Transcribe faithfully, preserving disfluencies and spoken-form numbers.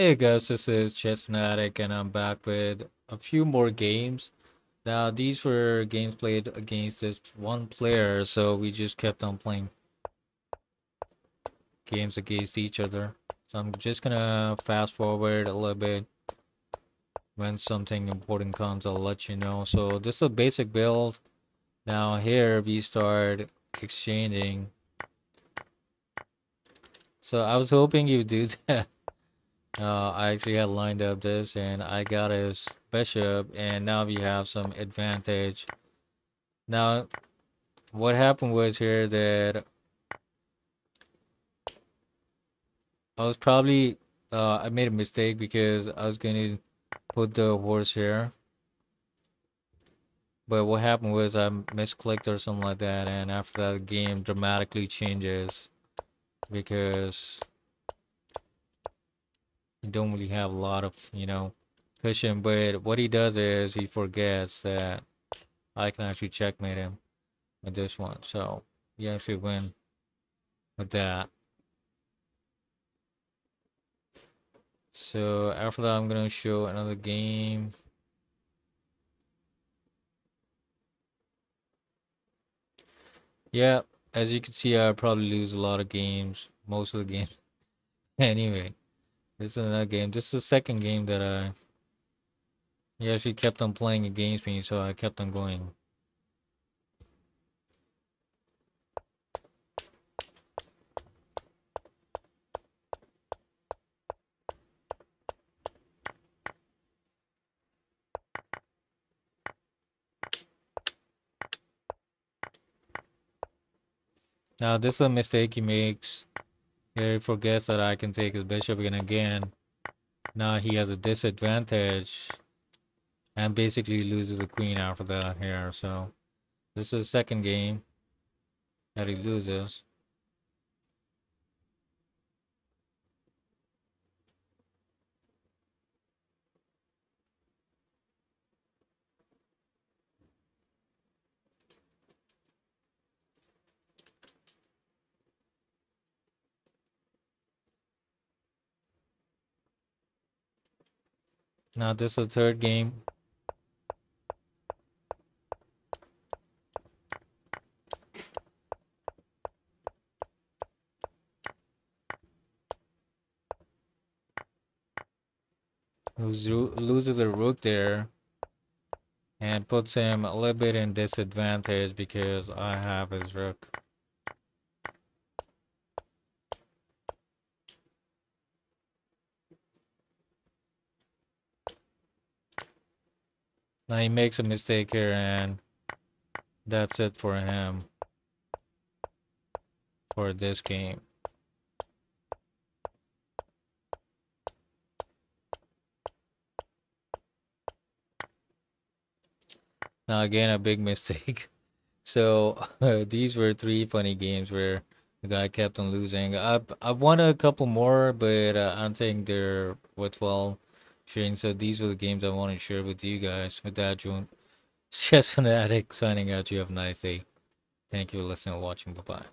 Hey guys, this is Chess Fanatic, and I'm back with a few more games. Now, these were games played against this one player, so we just kept on playing games against each other. So I'm just gonna fast forward a little bit. When something important comes, I'll let you know. So this is a basic build. Now here we start exchanging. So I was hoping you'd do that. Uh, I actually had lined up this, and I got his bishop, and now we have some advantage. Now, what happened was here that I was probably uh, I made a mistake because I was going to put the horse here, but what happened was I misclicked or something like that, and after that, the game dramatically changes because you don't really have a lot of, you know, cushion. But what he does is he forgets that I can actually checkmate him with this one. So he actually win with that. So after that, I'm going to show another game. Yeah, as you can see, I probably lose a lot of games. Most of the games. Anyway. This is another game. This is the second game that I... He actually kept on playing against me, so I kept on going. Now, this is a mistake he makes. He forgets that I can take his bishop, and again, now he has a disadvantage and basically loses the queen after that here. So this is the second game that he loses. Now this is the third game. Loses the rook there and puts him a little bit in disadvantage because I have his rook. Now he makes a mistake here, and that's it for him for this game. Now again, a big mistake. So uh, these were three funny games where the guy kept on losing. I I won a couple more, but uh, I don't think they're worthwhile. So these are the games I want to share with you guys. With that, June, Chess Fanatic signing out. You have a nice day. Thank you for listening and watching. Bye-bye.